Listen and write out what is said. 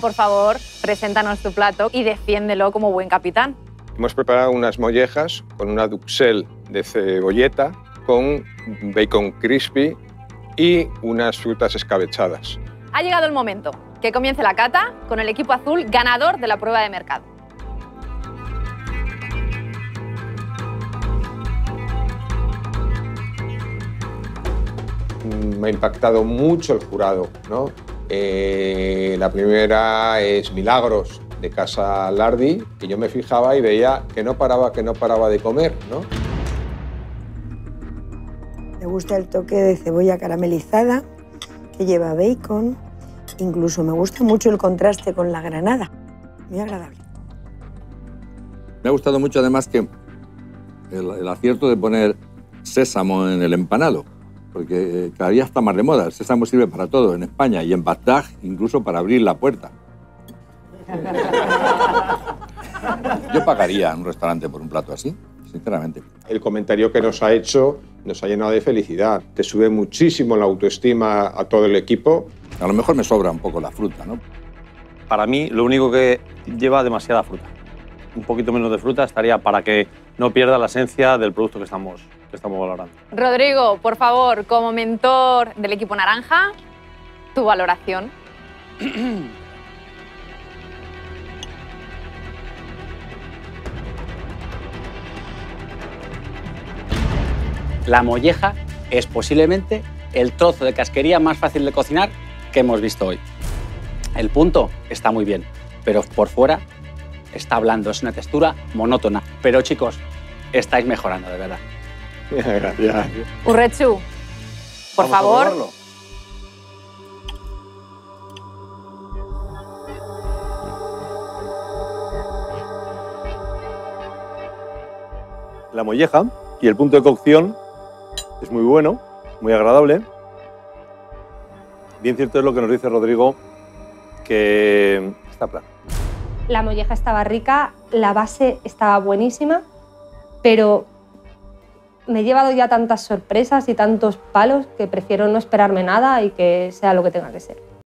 Por favor, preséntanos tu plato y defiéndelo como buen capitán. Hemos preparado unas mollejas con una duxelle de cebolleta, con bacon crispy y unas frutas escabechadas. Ha llegado el momento. Que comience la cata con el equipo azul ganador de la prueba de mercado. Me ha impactado mucho el jurado, ¿no? La primera es Milagros, de Casa Lardi, que yo me fijaba y veía que no paraba de comer, ¿no? Me gusta el toque de cebolla caramelizada, que lleva bacon. Incluso me gusta mucho el contraste con la granada. Muy agradable. Me ha gustado mucho, además, que el acierto de poner sésamo en el empanado, porque cada día está más de moda. El sésamo sirve para todo en España y en Bagdad incluso para abrir la puerta. Yo pagaría en un restaurante por un plato así, sinceramente. El comentario que nos ha hecho nos ha llenado de felicidad. Te sube muchísimo la autoestima a todo el equipo. A lo mejor me sobra un poco la fruta, ¿no? Para mí, lo único que lleva demasiada fruta. Un poquito menos de fruta estaría para que no pierda la esencia del producto que estamos valorando. Rodrigo, por favor, como mentor del equipo naranja, tu valoración. La molleja es posiblemente el trozo de casquería más fácil de cocinar que hemos visto hoy. El punto está muy bien, pero por fuera está blando, es una textura monótona. Pero chicos, estáis mejorando, de verdad. Gracias. Urrechu, por favor. La molleja y el punto de cocción es muy bueno, muy agradable. Bien cierto es lo que nos dice Rodrigo, que está plano. La molleja estaba rica, la base estaba buenísima, pero me he llevado ya tantas sorpresas y tantos palos que prefiero no esperarme nada y que sea lo que tenga que ser.